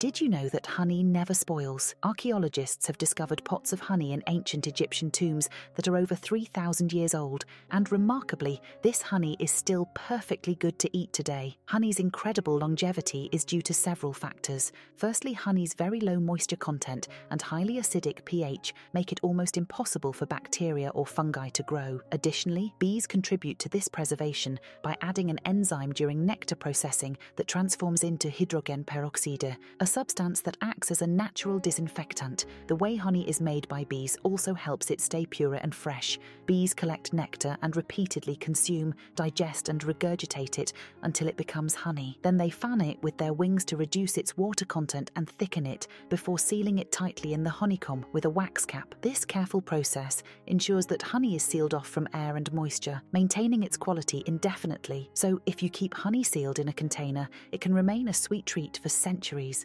Did you know that honey never spoils? Archaeologists have discovered pots of honey in ancient Egyptian tombs that are over 3,000 years old, and remarkably, this honey is still perfectly good to eat today. Honey's incredible longevity is due to several factors. Firstly, honey's very low moisture content and highly acidic pH make it almost impossible for bacteria or fungi to grow. Additionally, bees contribute to this preservation by adding an enzyme during nectar processing that transforms into hydrogen peroxide, a substance that acts as a natural disinfectant. The way honey is made by bees also helps it stay pure and fresh. Bees collect nectar and repeatedly consume, digest and regurgitate it until it becomes honey. Then they fan it with their wings to reduce its water content and thicken it, before sealing it tightly in the honeycomb with a wax cap. This careful process ensures that honey is sealed off from air and moisture, maintaining its quality indefinitely. So if you keep honey sealed in a container, it can remain a sweet treat for centuries.